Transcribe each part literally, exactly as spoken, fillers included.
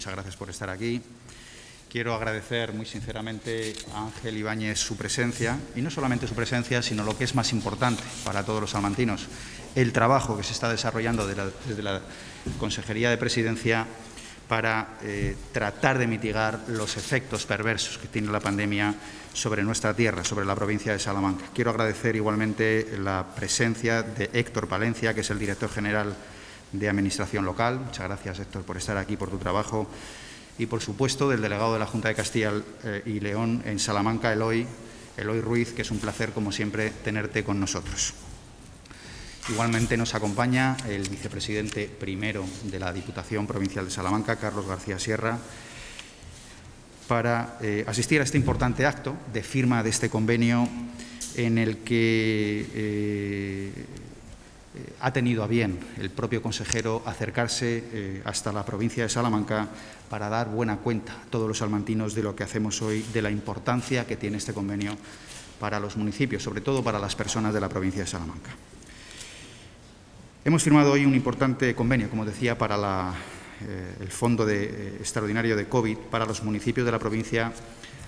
muchas gracias por estar aquí. Quiero agradecer muy sinceramente a Ángel Ibáñez su presencia, y no solamente su presencia, sino lo que es más importante para todos los salmantinos, el trabajo que se está desarrollando desde la, desde la Consejería de Presidencia para eh, tratar de mitigar los efectos perversos que tiene la pandemia sobre nuestra tierra, sobre la provincia de Salamanca. Quiero agradecer igualmente la presencia de Héctor Palencia, que es el director general de Administración Local. Muchas gracias, Héctor, por estar aquí, por tu trabajo. Y, por supuesto, del delegado de la Junta de Castilla y León en Salamanca, Eloy, Eloy Ruiz, que es un placer, como siempre, tenerte con nosotros. Igualmente nos acompaña el vicepresidente primero de la Diputación Provincial de Salamanca, Carlos García Sierra, para eh, asistir a este importante acto de firma de este convenio en el que eh, ha tenido a bien el propio consejero acercarse eh, hasta la provincia de Salamanca para dar buena cuenta a todos los salmantinos de lo que hacemos hoy, de la importancia que tiene este convenio para los municipios, sobre todo para las personas de la provincia de Salamanca. Hemos firmado hoy un importante convenio, como decía, para la, eh, el Fondo de, eh, Extraordinario de COVID para los municipios de la provincia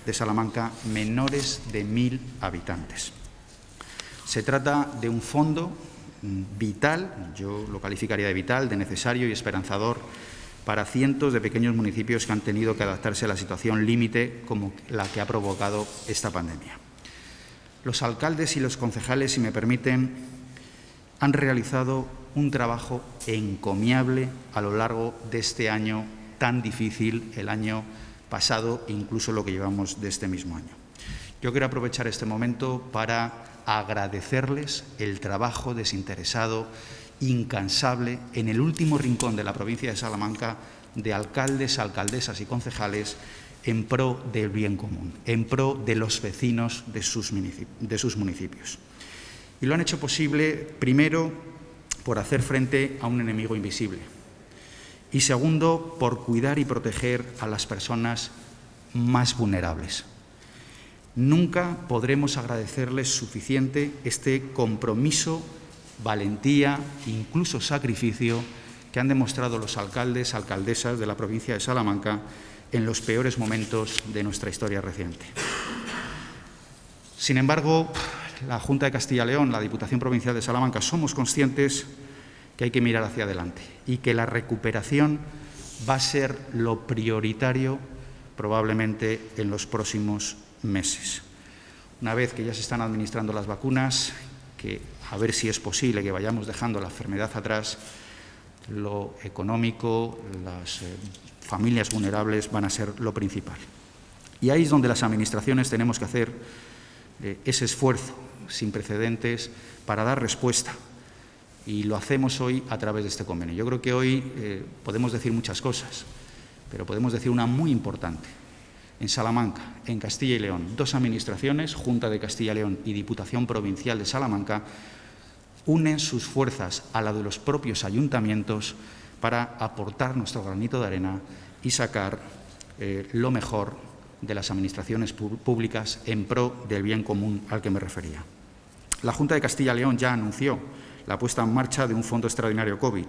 de Salamanca menores de mil habitantes. Se trata de un fondo vital, yo lo calificaría de vital, de necesario y esperanzador para cientos de pequeños municipios que han tenido que adaptarse a la situación límite como la que ha provocado esta pandemia. Los alcaldes y los concejales, si me permiten, han realizado un trabajo encomiable a lo largo de este año tan difícil, el año pasado, incluso lo que llevamos de este mismo año. Yo quiero aprovechar este momento para agradecerles el trabajo desinteresado, incansable, en el último rincón de la provincia de Salamanca, de alcaldes, alcaldesas y concejales en pro del bien común, en pro de los vecinos de sus municipios. Y lo han hecho posible, primero, por hacer frente a un enemigo invisible y, segundo, por cuidar y proteger a las personas más vulnerables. Nunca podremos agradecerles suficiente este compromiso, valentía e incluso sacrificio que han demostrado los alcaldes, alcaldesas de la provincia de Salamanca en los peores momentos de nuestra historia reciente. Sin embargo, la Junta de Castilla y León, la Diputación Provincial de Salamanca, somos conscientes que hay que mirar hacia adelante y que la recuperación va a ser lo prioritario probablemente en los próximos años. meses. Una vez que ya se están administrando las vacunas, que a ver si es posible que vayamos dejando la enfermedad atrás, lo económico, las eh, familias vulnerables van a ser lo principal. Y ahí es donde las administraciones tenemos que hacer eh, ese esfuerzo sin precedentes para dar respuesta. Y lo hacemos hoy a través de este convenio. Yo creo que hoy eh, podemos decir muchas cosas, pero podemos decir una muy importante. En Salamanca, en Castilla y León, dos administraciones, Junta de Castilla y León y Diputación Provincial de Salamanca, unen sus fuerzas a la de los propios ayuntamientos para aportar nuestro granito de arena y sacar eh, lo mejor de las administraciones públicas en pro del bien común al que me refería. La Junta de Castilla y León ya anunció la puesta en marcha de un Fondo Extraordinario COVID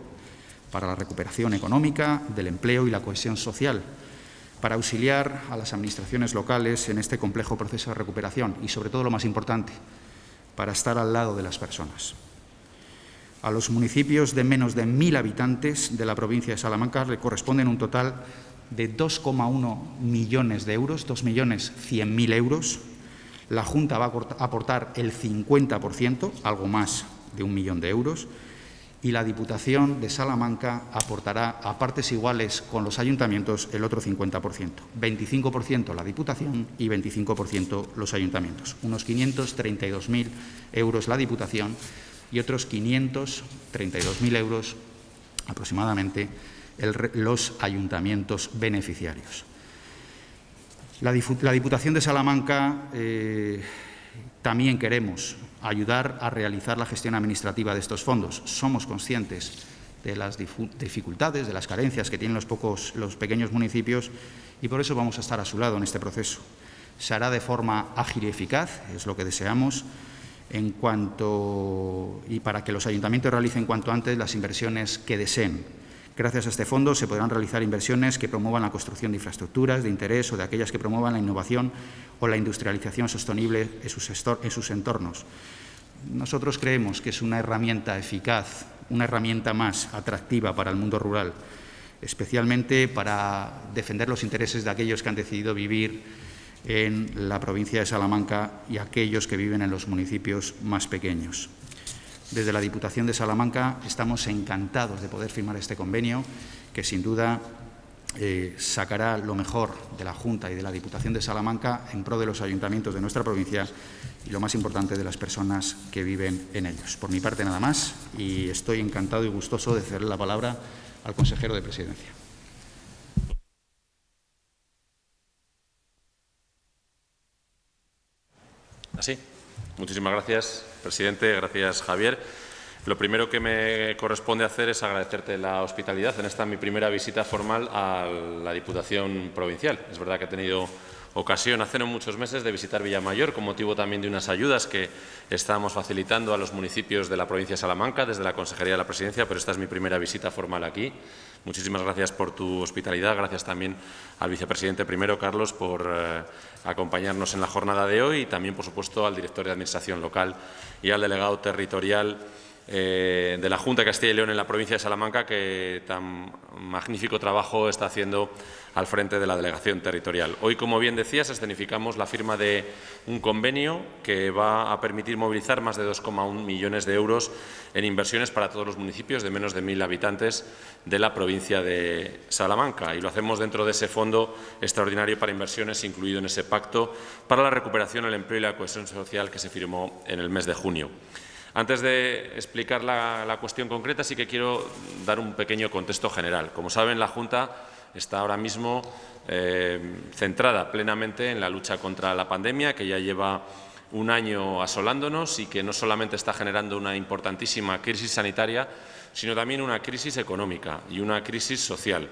para la recuperación económica, del empleo y la cohesión social, para auxiliar a las administraciones locales en este complejo proceso de recuperación y, sobre todo, lo más importante, para estar al lado de las personas. A los municipios de menos de mil habitantes de la provincia de Salamanca le corresponden un total de dos coma uno millones de euros, dos millones cien mil euros. La Junta va a aportar el cincuenta por ciento, algo más de un millón de euros, y la Diputación de Salamanca aportará a partes iguales con los ayuntamientos el otro cincuenta por ciento. veinticinco por ciento la Diputación y veinticinco por ciento los ayuntamientos. Unos quinientos treinta y dos mil euros la Diputación y otros quinientos treinta y dos mil euros aproximadamente el, los ayuntamientos beneficiarios. La, la Diputación de Salamanca eh, también queremos ayudar a realizar la gestión administrativa de estos fondos. Somos conscientes de las dificultades, de las carencias que tienen los, pocos, los pequeños municipios y por eso vamos a estar a su lado en este proceso. Se hará de forma ágil y eficaz, es lo que deseamos, en cuanto, y para que los ayuntamientos realicen cuanto antes las inversiones que deseen, Gracias a este fondo se podrán realizar inversiones que promuevan la construcción de infraestructuras de interés o de aquellas que promuevan la innovación o la industrialización sostenible en sus, en sus entornos. Nosotros creemos que es una herramienta eficaz, una herramienta más atractiva para el mundo rural, especialmente para defender los intereses de aquellos que han decidido vivir en la provincia de Salamanca y aquellos que viven en los municipios más pequeños. Desde la Diputación de Salamanca estamos encantados de poder firmar este convenio, que sin duda eh, sacará lo mejor de la Junta y de la Diputación de Salamanca en pro de los ayuntamientos de nuestra provincia y, lo más importante, de las personas que viven en ellos. Por mi parte, nada más, y estoy encantado y gustoso de cederle la palabra al consejero de Presidencia. Así. Muchísimas gracias, presidente. Gracias, Javier. Lo primero que me corresponde hacer es agradecerte la hospitalidad en esta mi primera visita formal a la Diputación Provincial. Es verdad que he tenido ocasión hace no muchos meses de visitar Villamayor con motivo también de unas ayudas que estamos facilitando a los municipios de la provincia de Salamanca desde la Consejería de la Presidencia, pero esta es mi primera visita formal aquí. Muchísimas gracias por tu hospitalidad. Gracias también al vicepresidente primero, Carlos, por eh, acompañarnos en la jornada de hoy, y también, por supuesto, al director de Administración Local y al delegado territorial eh, de la Junta de Castilla y León en la provincia de Salamanca, que tan magnífico trabajo está haciendo al frente de la delegación territorial. Hoy, como bien decías, escenificamos la firma de un convenio que va a permitir movilizar más de dos coma uno millones de euros en inversiones para todos los municipios de menos de mil habitantes de la provincia de Salamanca. Y lo hacemos dentro de ese fondo extraordinario para inversiones incluido en ese pacto para la recuperación, el empleo y la cohesión social que se firmó en el mes de junio. Antes de explicar la, la cuestión concreta, sí que quiero dar un pequeño contexto general. Como saben, la Junta está ahora mismo eh, centrada plenamente en la lucha contra la pandemia, que ya lleva un año asolándonos y que no solamente está generando una importantísima crisis sanitaria, sino también una crisis económica y una crisis social.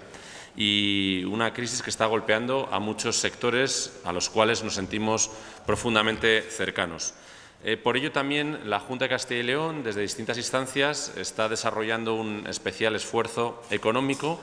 Y una crisis que está golpeando a muchos sectores a los cuales nos sentimos profundamente cercanos. Eh, por ello, también la Junta de Castilla y León, desde distintas instancias, está desarrollando un especial esfuerzo económico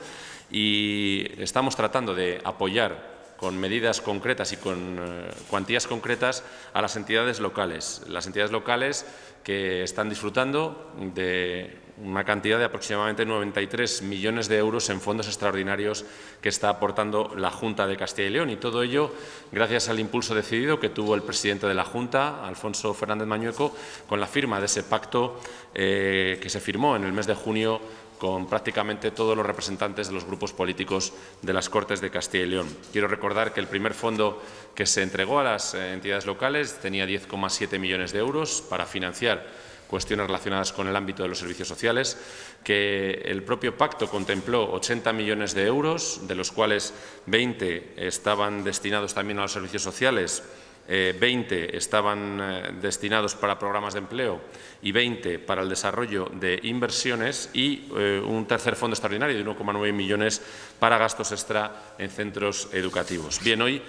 y estamos tratando de apoyar con medidas concretas y con eh, cuantías concretas a las entidades locales. Las entidades locales que están disfrutando de una cantidad de aproximadamente noventa y tres millones de euros en fondos extraordinarios que está aportando la Junta de Castilla y León. Y todo ello gracias al impulso decidido que tuvo el presidente de la Junta, Alfonso Fernández Mañueco, con la firma de ese pacto eh, que se firmó en el mes de junio con prácticamente todos los representantes de los grupos políticos de las Cortes de Castilla y León. Quiero recordar que el primer fondo que se entregó a las entidades locales tenía diez coma siete millones de euros para financiar cuestiones relacionadas con el ámbito de los servicios sociales, que el propio pacto contempló ochenta millones de euros, de los cuales veinte estaban destinados también a los servicios sociales, veinte estaban destinados para programas de empleo y veinte para el desarrollo de inversiones, y eh, un tercer fondo extraordinario de uno coma nueve millones para gastos extra en centros educativos. Bien, hoy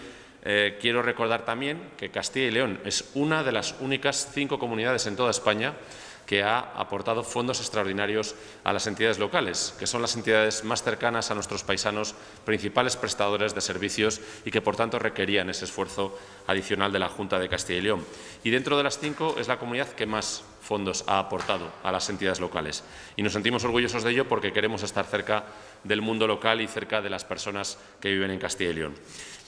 eh, quiero recordar también que Castilla y León es una de las únicas cinco comunidades en toda España que ha aportado fondos extraordinarios a las entidades locales, que son las entidades más cercanas a nuestros paisanos, principales prestadores de servicios y que, por tanto, requerían ese esfuerzo adicional de la Junta de Castilla y León. Y dentro de las cinco es la comunidad que más fondos ha aportado a las entidades locales. Y nos sentimos orgullosos de ello porque queremos estar cerca del mundo local y cerca de las personas que viven en Castilla y León.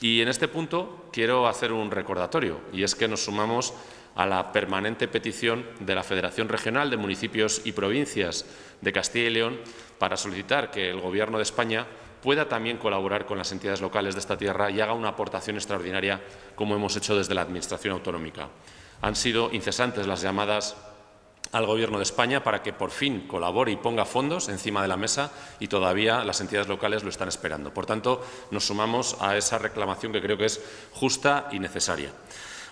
Y en este punto quiero hacer un recordatorio, y es que nos sumamos a la permanente petición de la Federación Regional de Municipios y Provincias de Castilla y León para solicitar que el Gobierno de España pueda también colaborar con las entidades locales de esta tierra y haga una aportación extraordinaria, como hemos hecho desde la Administración Autonómica. Han sido incesantes las llamadas al Gobierno de España para que por fin colabore y ponga fondos encima de la mesa, y todavía las entidades locales lo están esperando. Por tanto, nos sumamos a esa reclamación que creo que es justa y necesaria.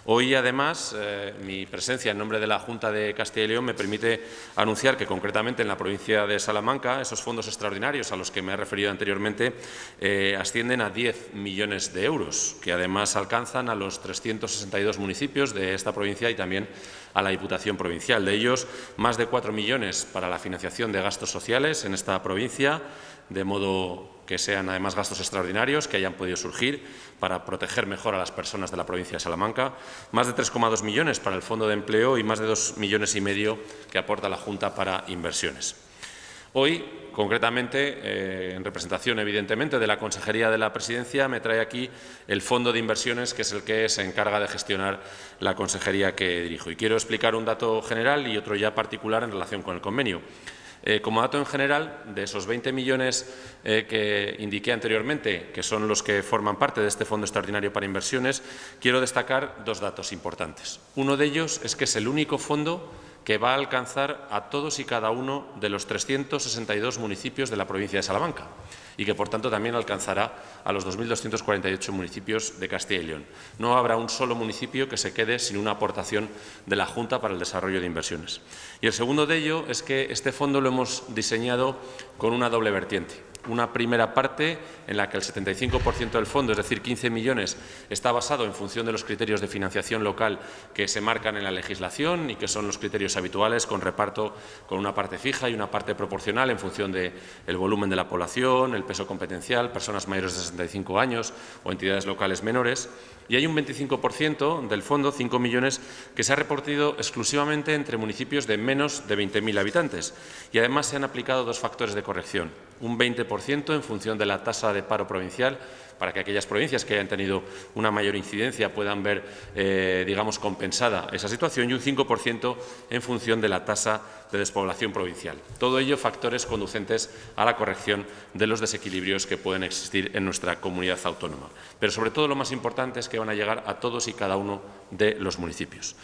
Hoy, además, eh, mi presencia en nombre de la Junta de Castilla y León me permite anunciar que, concretamente, en la provincia de Salamanca, esos fondos extraordinarios a los que me he referido anteriormente eh, ascienden a diez millones de euros, que además alcanzan a los trescientos sesenta y dos municipios de esta provincia y también a la Diputación Provincial. De ellos, más de cuatro millones para la financiación de gastos sociales en esta provincia, de modo que sean además gastos extraordinarios que hayan podido surgir para proteger mejor a las personas de la provincia de Salamanca, más de tres coma dos millones para el Fondo de Empleo y más de dos millones y medio que aporta la Junta para inversiones. Hoy, concretamente, eh, en representación evidentemente de la Consejería de la Presidencia, me trae aquí el Fondo de Inversiones, que es el que se encarga de gestionar la consejería que dirijo. Y quiero explicar un dato general y otro ya particular en relación con el convenio. Eh, como dato en general, de esos veinte millones eh, que indiqué anteriormente, que son los que forman parte de este Fondo Extraordinario para Inversiones, quiero destacar dos datos importantes. Uno de ellos es que es el único fondo que va a alcanzar a todos y cada uno de los trescientos sesenta y dos municipios de la provincia de Salamanca y que, por tanto, también alcanzará a los dos mil doscientos cuarenta y ocho municipios de Castilla y León. No habrá un solo municipio que se quede sin una aportación de la Junta para el desarrollo de inversiones. Y el segundo de ello es que este fondo lo hemos diseñado con una doble vertiente. Una primera parte en la que el setenta y cinco por ciento del fondo, es decir, quince millones, está basado en función de los criterios de financiación local que se marcan en la legislación y que son los criterios habituales, con reparto con una parte fija y una parte proporcional en función del volumen de la población, el peso competencial, personas mayores de sesenta y cinco años o entidades locales menores. Y hay un veinticinco por ciento del fondo, cinco millones, que se ha repartido exclusivamente entre municipios de menos de veinte mil habitantes. Y además se han aplicado dos factores de corrección. Un veinte por ciento en función de la tasa de paro provincial, para que aquellas provincias que hayan tenido una mayor incidencia puedan ver, eh, digamos, compensada esa situación, y un cinco por ciento en función de la tasa de despoblación provincial. Todo ello factores conducentes a la corrección de los desequilibrios que pueden existir en nuestra comunidad autónoma. Pero, sobre todo, lo más importante es que van a llegar a todos y cada uno de los municipios.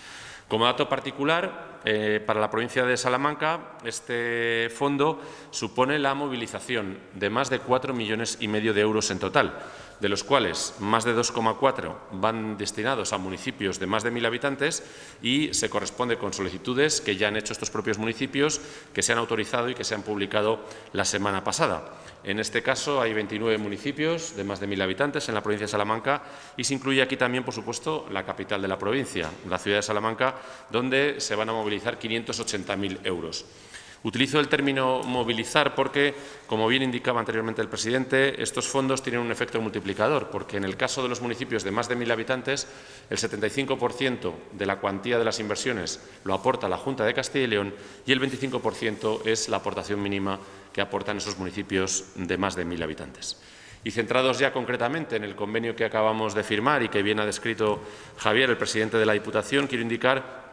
Como dato particular, eh, para la provincia de Salamanca, este fondo supone la movilización de más de cuatro millones y medio de euros en total, de los cuales más de dos coma cuatro van destinados a municipios de más de mil habitantes y se corresponde con solicitudes que ya han hecho estos propios municipios, que se han autorizado y que se han publicado la semana pasada. En este caso, hay veintinueve municipios de más de mil habitantes en la provincia de Salamanca y se incluye aquí también, por supuesto, la capital de la provincia, la ciudad de Salamanca, donde se van a movilizar quinientos ochenta mil euros. Utilizo el término movilizar porque, como bien indicaba anteriormente el presidente, estos fondos tienen un efecto multiplicador, porque en el caso de los municipios de más de mil habitantes, el setenta y cinco por ciento de la cuantía de las inversiones lo aporta la Junta de Castilla y León y el veinticinco por ciento es la aportación mínima que aportan esos municipios de más de mil habitantes. Y centrados ya concretamente en el convenio que acabamos de firmar y que bien ha descrito Javier, el presidente de la Diputación, quiero indicar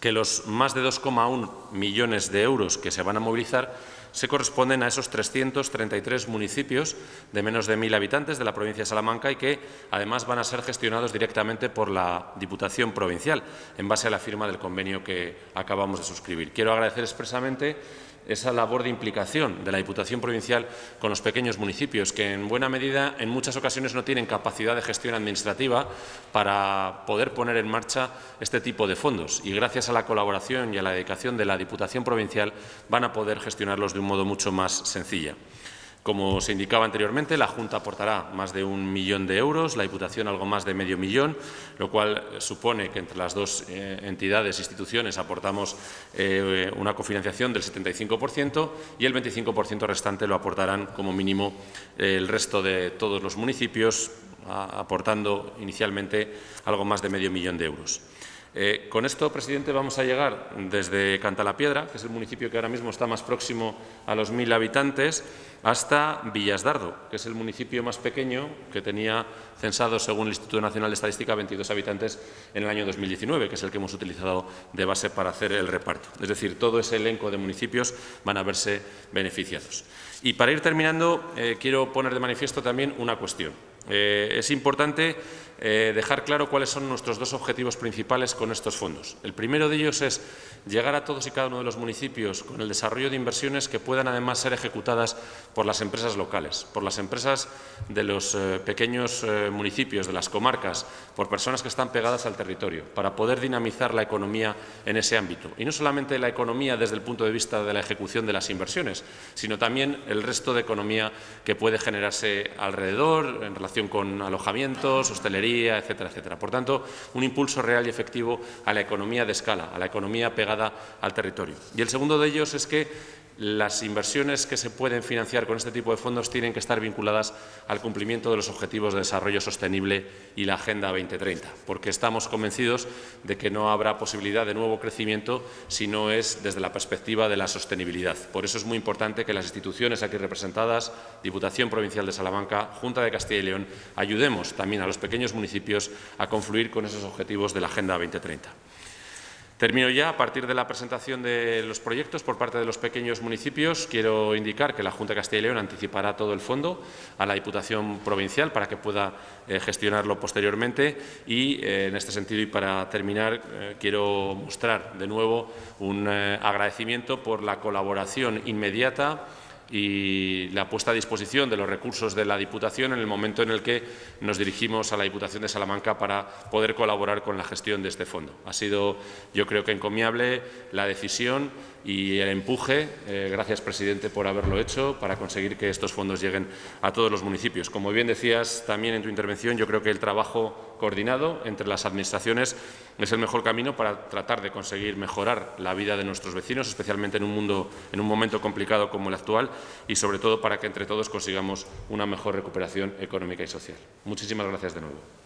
que los más de dos coma uno millones de euros que se van a movilizar se corresponden a esos trescientos treinta y tres municipios de menos de mil habitantes de la provincia de Salamanca y que, además, van a ser gestionados directamente por la Diputación Provincial, en base a la firma del convenio que acabamos de suscribir. Quiero agradecer expresamente esa labor de implicación de la Diputación Provincial con los pequeños municipios, que en buena medida en muchas ocasiones no tienen capacidad de gestión administrativa para poder poner en marcha este tipo de fondos. Y gracias a la colaboración y a la dedicación de la Diputación Provincial van a poder gestionarlos de un modo mucho más sencillo. Como se indicaba anteriormente, la Junta aportará más de un millón de euros, la Diputación algo más de medio millón, lo cual supone que entre las dos eh, entidades e instituciones aportamos eh, una cofinanciación del setenta y cinco por ciento y el veinticinco por ciento restante lo aportarán como mínimo eh, el resto de todos los municipios, a, aportando inicialmente algo más de medio millón de euros. Eh, con esto, presidente, vamos a llegar desde Cantalapiedra, que es el municipio que ahora mismo está más próximo a los mil habitantes, hasta Villasdardo, que es el municipio más pequeño, que tenía censado, según el Instituto Nacional de Estadística, veintidós habitantes en el año dos mil diecinueve, que es el que hemos utilizado de base para hacer el reparto. Es decir, todo ese elenco de municipios van a verse beneficiados. Y para ir terminando, eh, quiero poner de manifiesto también una cuestión. Eh, es importante eh, dejar claro cuáles son nuestros dos objetivos principales con estos fondos. El primero de ellos es llegar a todos y cada uno de los municipios con el desarrollo de inversiones que puedan además ser ejecutadas por las empresas locales, por las empresas de los eh, pequeños eh, municipios, de las comarcas, por personas que están pegadas al territorio, para poder dinamizar la economía en ese ámbito. Y no solamente la economía desde el punto de vista de la ejecución de las inversiones, sino también el resto de economía que puede generarse alrededor, en relación con alojamientos, hostelería, etcétera, etcétera. Por tanto, un impulso real y efectivo a la economía de escala, a la economía pegada al territorio. Y el segundo de ellos es que las inversiones que se pueden financiar con este tipo de fondos tienen que estar vinculadas al cumplimiento de los Objetivos de Desarrollo Sostenible y la Agenda dos mil treinta, porque estamos convencidos de que no habrá posibilidad de nuevo crecimiento si no es desde la perspectiva de la sostenibilidad. Por eso es muy importante que las instituciones aquí representadas, Diputación Provincial de Salamanca, Junta de Castilla y León, ayudemos también a los pequeños municipios a confluir con esos objetivos de la Agenda dos mil treinta. Termino ya. A partir de la presentación de los proyectos por parte de los pequeños municipios, quiero indicar que la Junta de Castilla y León anticipará todo el fondo a la Diputación Provincial para que pueda eh, gestionarlo posteriormente y, eh, en este sentido, y para terminar, eh, quiero mostrar de nuevo un eh, agradecimiento por la colaboración inmediata y la puesta a disposición de los recursos de la Diputación en el momento en el que nos dirigimos a la Diputación de Salamanca para poder colaborar con la gestión de este fondo. Ha sido, yo creo que encomiable, la decisión y el empuje. Eh, gracias, presidente, por haberlo hecho para conseguir que estos fondos lleguen a todos los municipios. Como bien decías también en tu intervención, yo creo que el trabajo coordinado entre las administraciones es el mejor camino para tratar de conseguir mejorar la vida de nuestros vecinos, especialmente en un mundo, en un momento complicado como el actual, y sobre todo para que entre todos consigamos una mejor recuperación económica y social. Muchísimas gracias de nuevo.